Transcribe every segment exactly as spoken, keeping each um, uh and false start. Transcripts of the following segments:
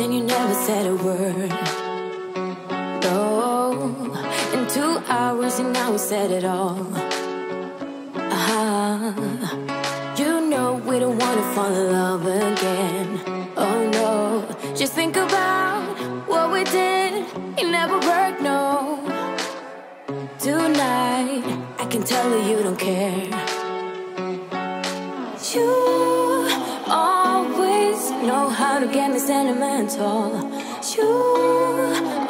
and you never said a word. Oh, in two hours and now we said it all. Ah, you know we don't wanna fall in love again. Oh no, just think about what we did. It never worked, no. Tonight, I can tell that you don't care. You always know how to get me sentimental. You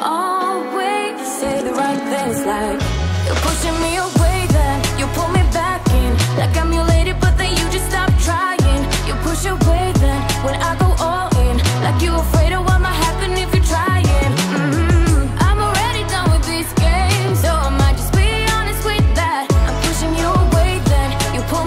always say the right things, like you're pushing me away, then you pull me back in. Like I'm your lady, but then you just stop trying. You push away, then when I go all in. Like you're afraid of what might happen if you're trying. Mm-hmm. I'm already done with this game, so I might just be honest with that. I'm pushing you away, then you pull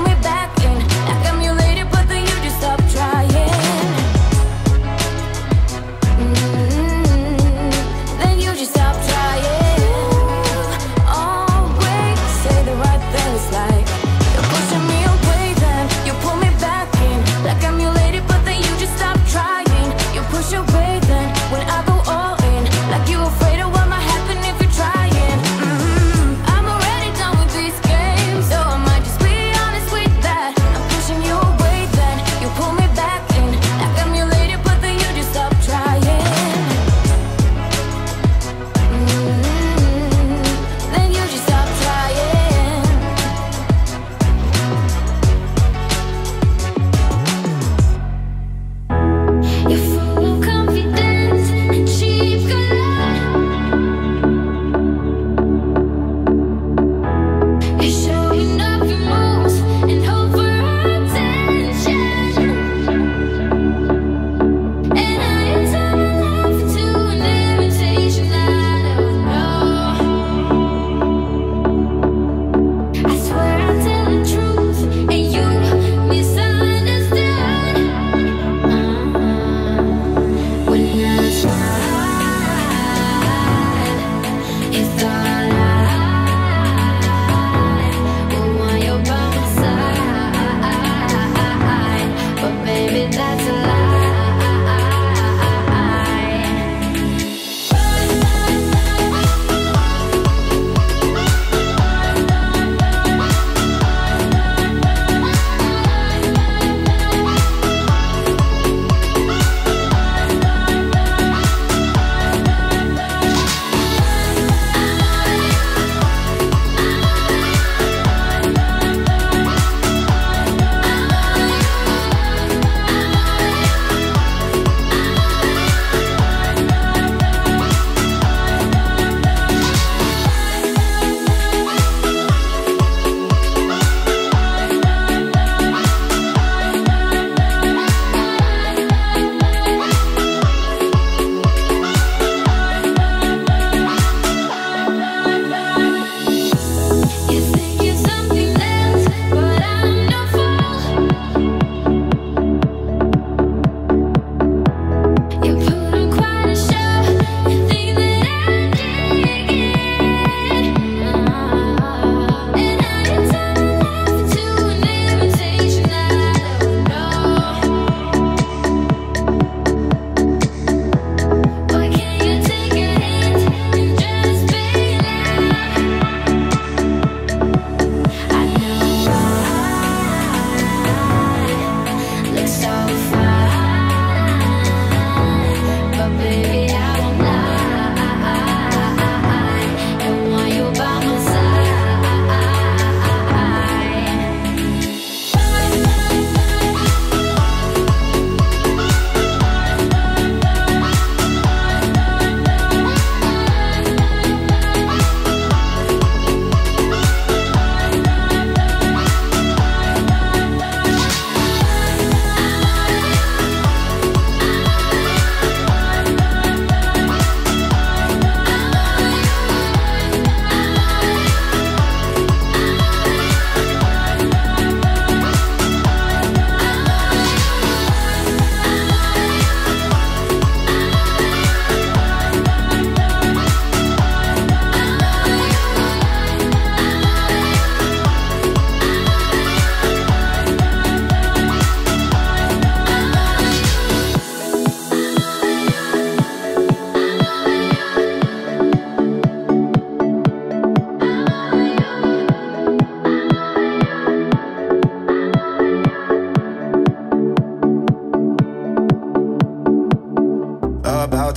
me back in. Mm-hmm. about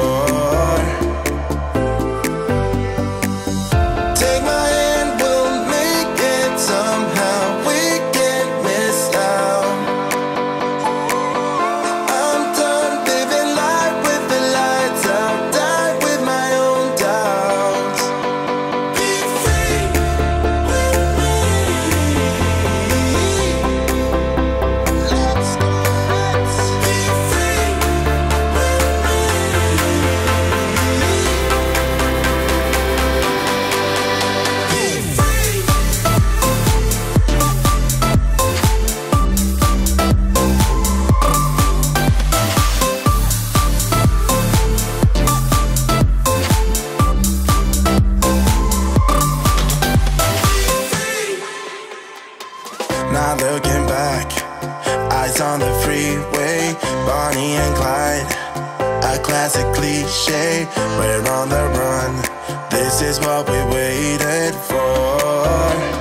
Looking back, eyes on the freeway, Bonnie and Clyde, a classic cliche. We're on the run, this is what we waited for.